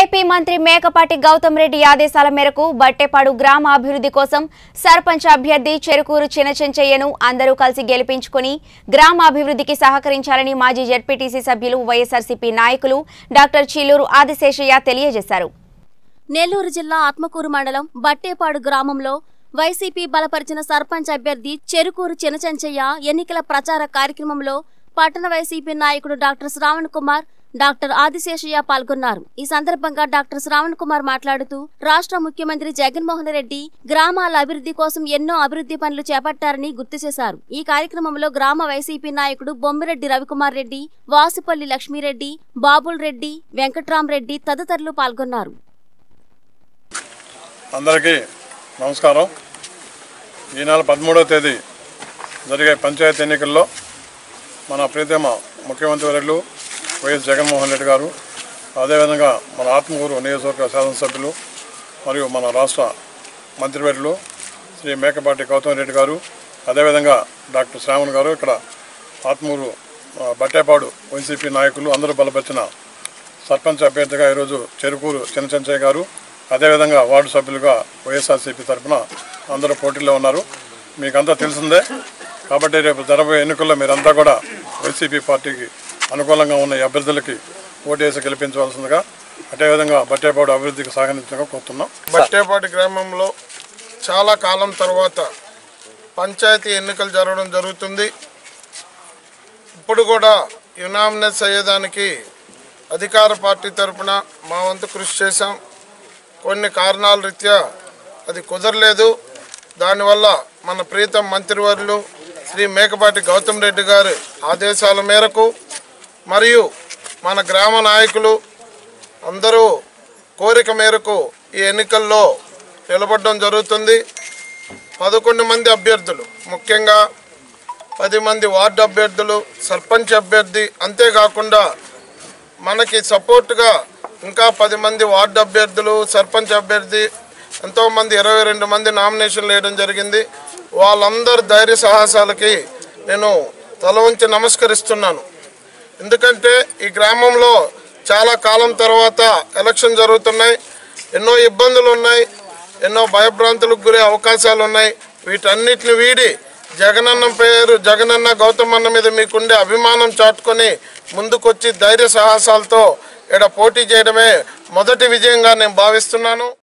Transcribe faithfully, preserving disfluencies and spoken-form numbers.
AP మంత్రి మేకపాటి గౌతమ్ రెడ్డి ఆదేశాల మేరకు బట్టేపాడు గ్రామ అభివృద్ధి కోసం సర్పంచ్ అభ్యర్థి చెరకూరు చెంచయ్యను అందరూ కలిసి గెలుపించుకొని గ్రామ అభివృద్ధికి సహకరించాలని మాజీ జెడ్పీటీసీ సభ్యులు వైఎస్ఆర్సీపీ నాయకులు డాక్టర్ చీలూరు ఆదిశేషయ్య తెలియజేశారు। నెల్లూరు జిల్లా ఆత్మకూరు మండలం బట్టేపాడు గ్రామంలో వైసీపీ బలపరిచిన సర్పంచ్ అభ్యర్థి చెరకూరు చెంచయ్య ఎన్నికల ప్రచార కార్యక్రమంలో పట్టణ వైసీపీ నాయకుడు డాక్టర్ శ్రావణ్ కుమార్ డాక్టర్ ఆదిశేషయ్య పాల్గొన్నారు। ఈ సందర్భంగా డాక్టర్ శ్రావణ్ కుమార్ మాట్లాడుతూ రాష్ట్ర ముఖ్యమంత్రి జగన్మోహన్ రెడ్డి గ్రామాల అభివృద్ధి కోసం ఎన్నో అభివృద్ధి పనులు చేపట్టారని గుర్తు చేశారు। ఈ కార్యక్రమంలో గ్రామ వైసీపీ నాయకుడు బొమ్మిరెడ్డి రవికుమార్ రెడ్డి, వాసుపల్లి లక్ష్మీరెడ్డి, బాబుల్ రెడ్డి, వెంకట్రామ్ రెడ్డి తదితరులు పాల్గొన్నారు। అందరికీ నమస్కారం। ఈ నెల పదమూడవ తేదీ జరిగే పంచాయతీ ఎన్నికల్లో మన ప్రియతమ ముఖ్యమంత్రి వర్యులు వైఎస్ జగన్మోహన్ రెడ్డి గారు, అదేవిధంగా మన ఆత్మకూరు నియోజకవర్గ శాసనసభ్యులు మరియు మన రాష్ట్ర మంత్రివర్యులు శ్రీ మేకపాటి గౌతమ్ రెడ్డి గారు, అదేవిధంగా డాక్టర్ శ్రావణ్ గారు, ఇక్కడ ఆత్మూరు బట్టేపాడు వైసీపీ నాయకులు అందరూ బలపరిచిన సర్పంచ్ అభ్యర్థిగా ఈరోజు చెరకూరు చెంచయ్య గారు, అదేవిధంగా వార్డు సభ్యులుగా వైఎస్ఆర్సీపీ తరఫున అందరూ పోటీల్లో ఉన్నారు। మీకంతా తెలిసిందే కాబట్టి రేపు జరగబోయే ఎన్నికల్లో మీరంతా కూడా వైసీపీ పార్టీకి అనుకూలంగా ఉన్న అభ్యర్థులకి ఓటేసి గెలిపించవలసిందిగా, అదేవిధంగా బట్టేపాడు అభివృద్ధికి సహకరించగా కోరుతున్నాం। బట్టేపాడు గ్రామంలో చాలా కాలం తర్వాత పంచాయతీ ఎన్నికలు జరగడం జరుగుతుంది। ఇప్పుడు కూడా యునామినస్ అయ్యేదానికి అధికార పార్టీ తరఫున మా వంతు కృషి చేశాం। కొన్ని కారణాల రీత్యా అది కుదరలేదు। దానివల్ల మన ప్రీతం మంత్రివర్యులు శ్రీ మేకపాటి గౌతమ్ రెడ్డి గారి ఆదేశాల మేరకు మరియు మన గ్రామ నాయకులు అందరూ కోరిక మేరకు ఈ ఎన్నికల్లో నిలబడడం జరుగుతుంది। పదకొండు మంది అభ్యర్థులు, ముఖ్యంగా పది మంది వార్డు అభ్యర్థులు, సర్పంచ్ అభ్యర్థి, అంతేకాకుండా మనకి సపోర్ట్గా ఇంకా పది మంది వార్డు అభ్యర్థులు, సర్పంచ్ అభ్యర్థి, ఎంతోమంది ఇరవై రెండు మంది నామినేషన్లు వేయడం జరిగింది। వాళ్ళందరి ధైర్య సాహసాలకి నేను తల వంచి నమస్కరిస్తున్నాను। ఎందుకంటే ఈ గ్రామంలో చాలా కాలం తర్వాత ఎలక్షన్ జరుగుతున్నాయి, ఎన్నో ఇబ్బందులు ఉన్నాయి, ఎన్నో భయభ్రాంతులకు గురే అవకాశాలు ఉన్నాయి। వీటన్నిటిని వీడి జగనన్న పేరు, జగనన్న గౌతమన్న మీద మీకుండే అభిమానం చాటుకొని ముందుకొచ్చి ధైర్య సాహసాలతో ఇక్కడ పోటీ చేయడమే మొదటి విజయంగా నేను భావిస్తున్నాను।